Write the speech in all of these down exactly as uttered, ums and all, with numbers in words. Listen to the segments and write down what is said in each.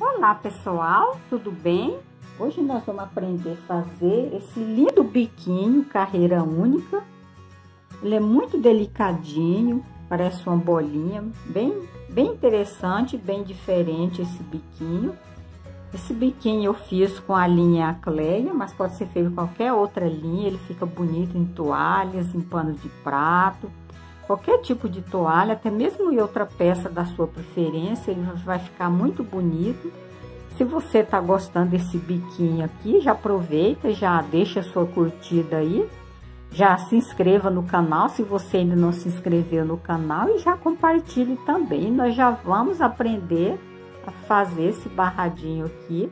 Olá pessoal, tudo bem? Hoje nós vamos aprender a fazer esse lindo biquinho carreira única. Ele é muito delicadinho, parece uma bolinha, bem, bem interessante, bem diferente esse biquinho. Esse biquinho eu fiz com a linha Acleia, mas pode ser feito com qualquer outra linha, ele fica bonito em toalhas, em pano de prato, qualquer tipo de toalha, até mesmo em outra peça da sua preferência, ele vai ficar muito bonito. Se você tá gostando desse biquinho aqui, já aproveita, já deixa a sua curtida aí, já se inscreva no canal, se você ainda não se inscreveu no canal, e já compartilhe também. Nós já vamos aprender a fazer esse barradinho aqui,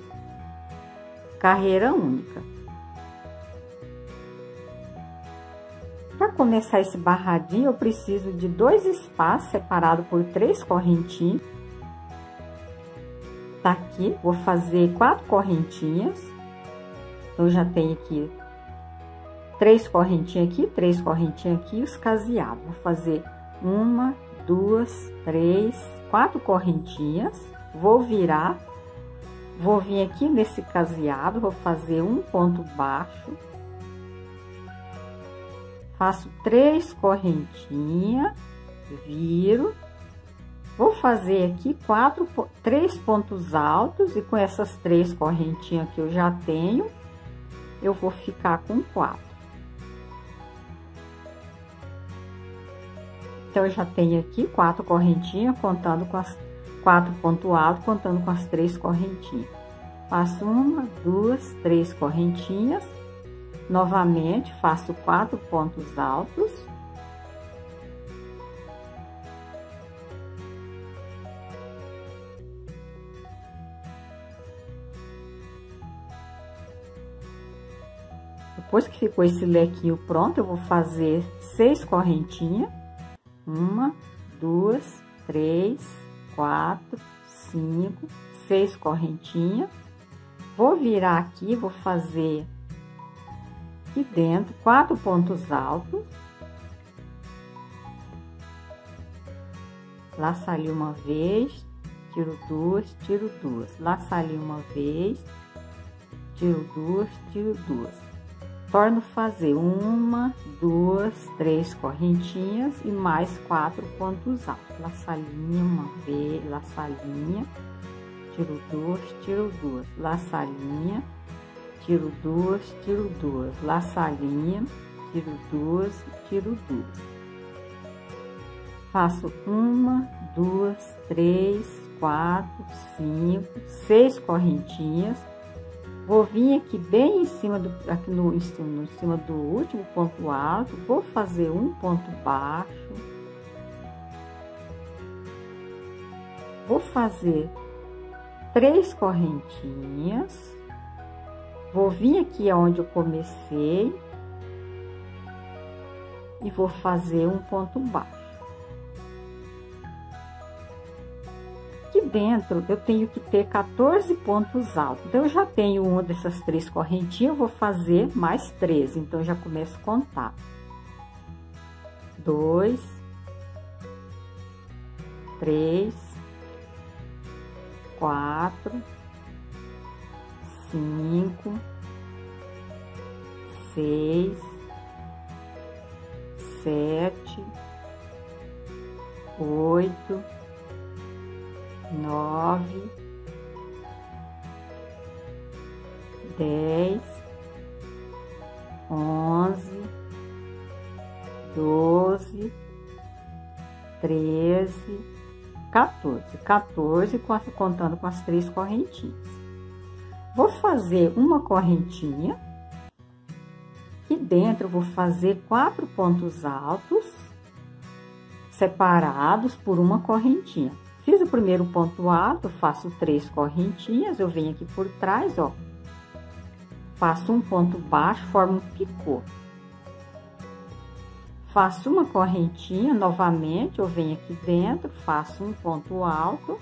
carreira única. Para começar esse barradinho, eu preciso de dois espaços separados por três correntinhas. Tá aqui, vou fazer quatro correntinhas. Então, já tenho aqui três correntinhas aqui, três correntinhas aqui, os caseados. Vou fazer uma, duas, três, quatro correntinhas. Vou virar, vou vir aqui nesse caseado, vou fazer um ponto baixo. Faço três correntinhas, viro. Vou fazer aqui quatro, três pontos altos, e com essas três correntinhas que eu já tenho, eu vou ficar com quatro. Então, eu já tenho aqui quatro correntinhas, contando com as quatro pontos altos, contando com as três correntinhas. Faço uma, duas, três correntinhas. Novamente, faço quatro pontos altos. Depois que ficou esse lequinho pronto, eu vou fazer seis correntinhas. Uma, duas, três, quatro, cinco, seis correntinhas. Vou virar aqui, vou fazer aqui dentro quatro pontos altos, laço ali uma vez, tiro duas, tiro duas, laço ali uma vez, tiro duas, tiro duas, torno fazer uma, duas, três correntinhas e mais quatro pontos altos, laço a linha uma vez, laço a linha, tiro duas, tiro duas, laço a linha, tiro duas, tiro duas, laço a linha, tiro duas, tiro duas. Faço uma, duas, três, quatro, cinco, seis correntinhas. Vou vir aqui bem em cima do, aqui no, em cima do último ponto alto, vou fazer um ponto baixo. Vou fazer três correntinhas. Vou vir aqui onde eu comecei e vou fazer um ponto baixo. Aqui dentro eu tenho que ter quatorze pontos altos. Então, eu já tenho uma dessas três correntinhas, eu vou fazer mais treze. Então, eu já começo a contar. Dois, três, quatro... cinco, seis, sete, oito, nove, dez, onze, doze, treze, quatorze, quatorze contando com as três correntinhas. Vou fazer uma correntinha, e dentro eu vou fazer quatro pontos altos, separados por uma correntinha. Fiz o primeiro ponto alto, faço três correntinhas, eu venho aqui por trás, ó. Faço um ponto baixo, formo um picô. Faço uma correntinha, novamente, eu venho aqui dentro, faço um ponto alto.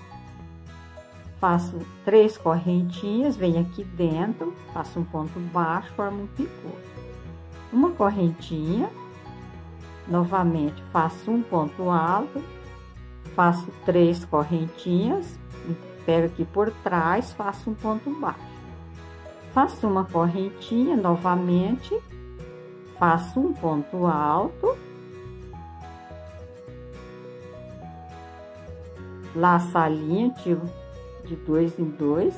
Faço três correntinhas, venho aqui dentro, faço um ponto baixo, formo um picô. Uma correntinha, novamente faço um ponto alto, faço três correntinhas, pego aqui por trás, faço um ponto baixo. Faço uma correntinha novamente, faço um ponto alto, laço a linha, tiro de dois em dois,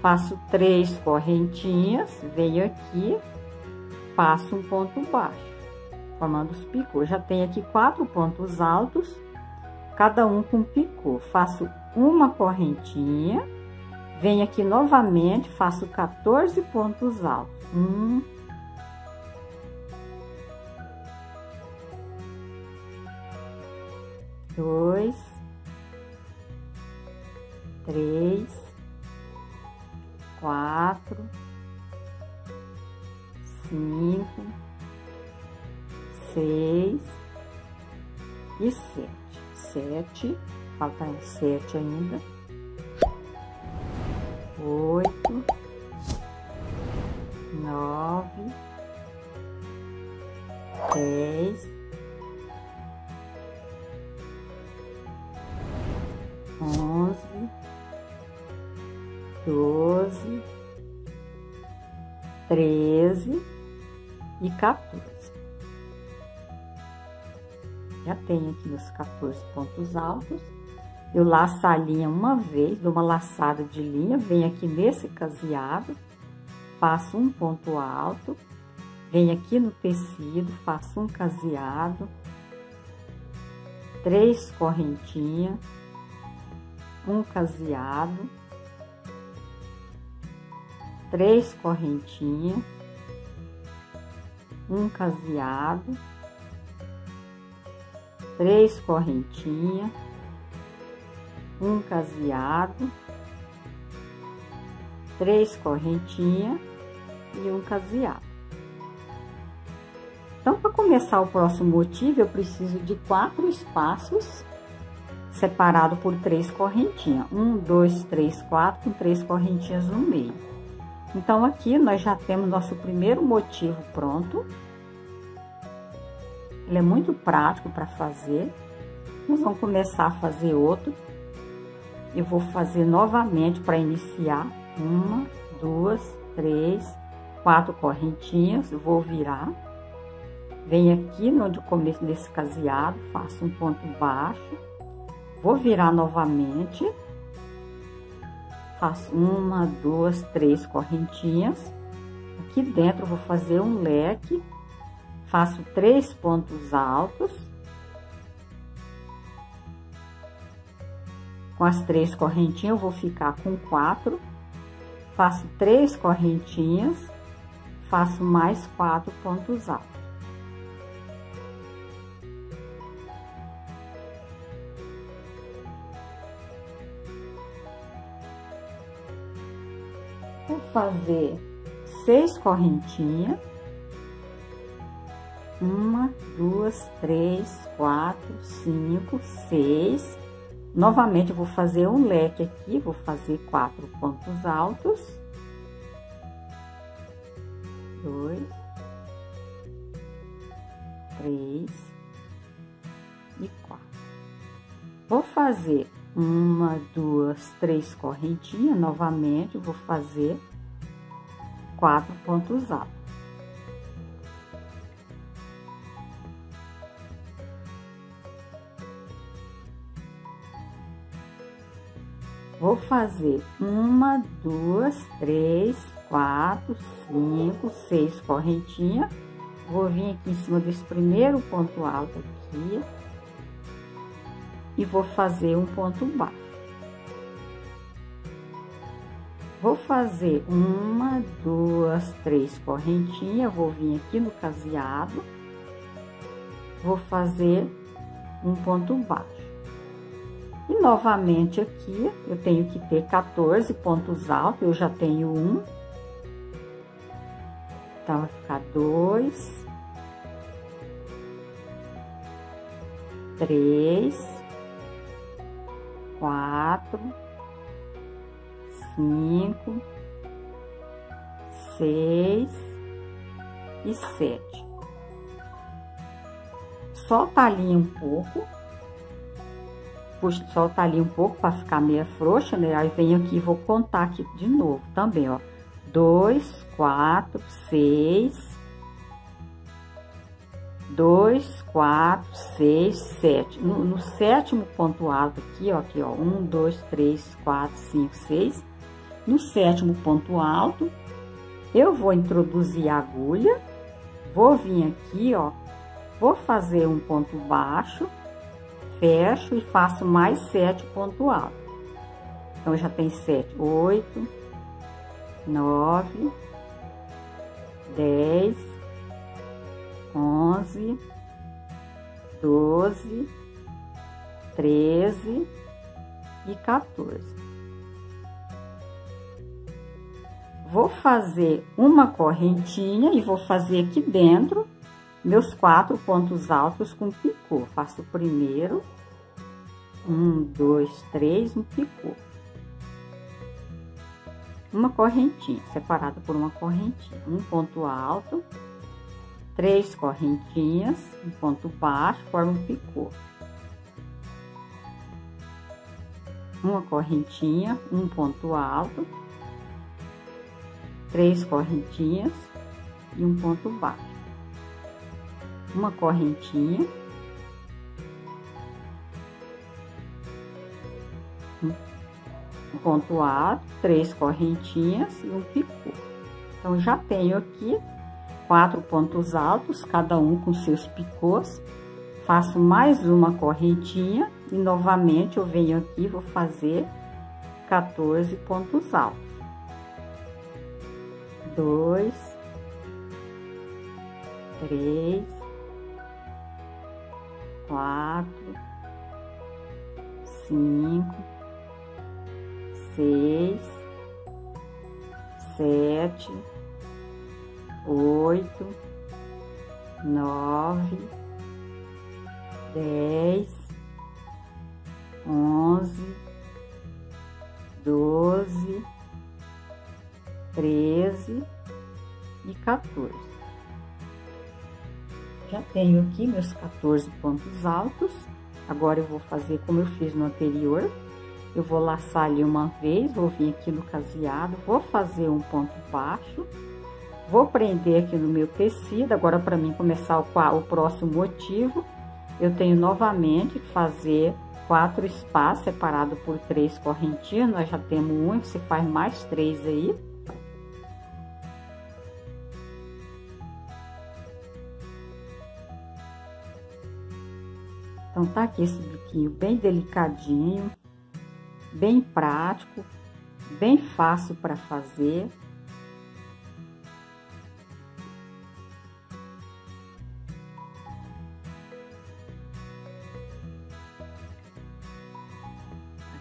faço três correntinhas, venho aqui, faço um ponto baixo, formando os picôs. Já tenho aqui quatro pontos altos, cada um com picô. Faço uma correntinha. Venho aqui novamente, faço quatorze pontos altos. Um. Dois. Três. Quatro. Cinco. Seis. E sete. Sete. Falta um sete ainda. Oito, nove, dez, onze, doze, treze e quatorze. Já tenho aqui meus quatorze pontos altos. Eu laço a linha uma vez, dou uma laçada de linha, venho aqui nesse caseado, faço um ponto alto, venho aqui no tecido, faço um caseado, três correntinhas, um caseado, três correntinhas, um caseado, três correntinhas, um caseado, três correntinhas e um caseado. Então, para começar o próximo motivo, eu preciso de quatro espaços separado por três correntinhas. Um, dois, três, quatro, com três correntinhas no meio. Então, aqui nós já temos nosso primeiro motivo pronto. Ele é muito prático para fazer. Nós vamos começar a fazer outro. Eu vou fazer novamente para iniciar, uma, duas, três, quatro correntinhas, vou virar, venho aqui no começo desse caseado, faço um ponto baixo, vou virar novamente, faço uma, duas, três correntinhas, aqui dentro eu vou fazer um leque, faço três pontos altos, com as três correntinhas, eu vou ficar com quatro, faço três correntinhas, faço mais quatro pontos altos. Vou fazer seis correntinhas. Uma, duas, três, quatro, cinco, seis. Novamente, eu vou fazer um leque aqui, vou fazer quatro pontos altos. Dois. Três. E quatro. Vou fazer uma, duas, três correntinhas, novamente, eu vou fazer quatro pontos altos. Vou fazer uma, duas, três, quatro, cinco, seis correntinhas. Vou vir aqui em cima desse primeiro ponto alto aqui. E vou fazer um ponto baixo. Vou fazer uma, duas, três correntinhas. Vou vir aqui no caseado. Vou fazer um ponto baixo. E novamente aqui, eu tenho que ter quatorze pontos altos, eu já tenho um. Então, vai ficar dois. Três. Quatro. Cinco. Seis. E sete. Solta a linha um pouco. vou soltar ali um pouco para ficar meia frouxa, né? Aí vem aqui e vou contar aqui de novo também, ó. Dois, quatro, seis. Dois, quatro, seis, sete. No, no sétimo ponto alto aqui, ó, aqui, ó. Um, dois, três, quatro, cinco, seis. No sétimo ponto alto, eu vou introduzir a agulha, vou vir aqui, ó, vou fazer um ponto baixo, fecho e faço mais sete ponto alto. Então, já tem sete, oito, nove, dez, onze, doze, treze e quatorze. Vou fazer uma correntinha e vou fazer aqui dentro meus quatro pontos altos com picô. Faço o primeiro, um, dois, três, um picô. Uma correntinha, separada por uma correntinha. Um ponto alto, três correntinhas, um ponto baixo, forma um picô. Uma correntinha, um ponto alto. Três correntinhas e um ponto baixo. Uma correntinha. Um ponto alto, três correntinhas e um picô. Então, já tenho aqui quatro pontos altos, cada um com seus picôs. Faço mais uma correntinha e, novamente, eu venho aqui e vou fazer quatorze pontos altos. Dois, três, quatro, cinco, seis, sete, oito, nove, dez, onze, doze, treze e quatorze. Já tenho aqui meus quatorze pontos altos. Agora eu vou fazer como eu fiz no anterior. Eu vou laçar ali uma vez, vou vir aqui no caseado, vou fazer um ponto baixo, vou prender aqui no meu tecido. Agora, para mim começar o, o próximo motivo, eu tenho novamente que fazer quatro espaços separado por três correntinhas. Nós já temos um, você faz mais três aí. Então, tá aqui esse biquinho bem delicadinho, bem prático, bem fácil para fazer.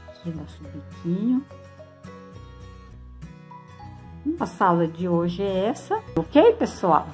Aqui nosso biquinho. Nossa aula de hoje é essa, ok, pessoal?